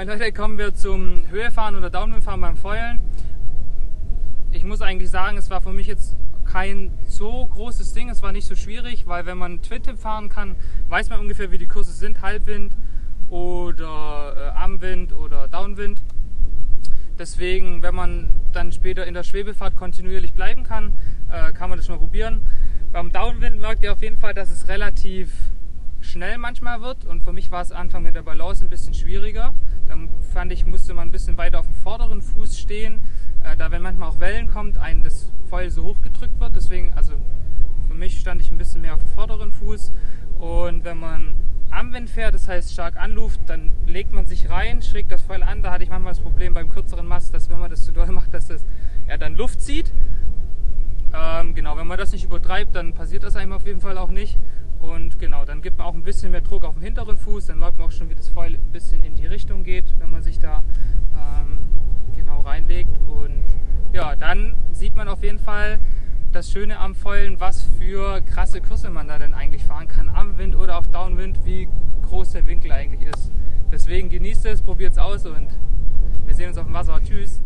Und heute kommen wir zum Höhefahren oder Downwindfahren beim Foilen. Ich muss eigentlich sagen, es war für mich jetzt kein so großes Ding, es war nicht so schwierig, weil wenn man Twin-Tip fahren kann, weiß man ungefähr, wie die Kurse sind, Halbwind oder Armwind oder Downwind. Deswegen, wenn man dann später in der Schwebefahrt kontinuierlich bleiben kann, kann man das schon mal probieren. Beim Downwind merkt ihr auf jeden Fall, dass es relativ schnell manchmal wird, und für mich war es Anfang mit der Balance ein bisschen schwieriger. Dann fand ich, musste man ein bisschen weiter auf dem vorderen Fuß stehen, da wenn manchmal auch Wellen kommt, einem das Foil so hoch gedrückt wird. Deswegen, also für mich stand ich ein bisschen mehr auf dem vorderen Fuß. Und wenn man am Wind fährt, das heißt stark anluft, dann legt man sich rein, schrägt das Foil an. Da hatte ich manchmal das Problem beim kürzeren Mast, dass wenn man das zu doll macht, dass das ja dann Luft zieht. Genau, wenn man das nicht übertreibt, dann passiert das einem auf jeden Fall auch nicht. Und genau, dann gibt man auch ein bisschen mehr Druck auf den hinteren Fuß, dann merkt man auch schon, wie das Foil ein bisschen in die Richtung geht, wenn man sich da genau reinlegt. Und ja, dann sieht man auf jeden Fall das Schöne am Foilen, was für krasse Kurse man da denn eigentlich fahren kann, am Wind oder auch Downwind, wie groß der Winkel eigentlich ist. Deswegen genießt es, probiert es aus und wir sehen uns auf dem Wasser. Tschüss!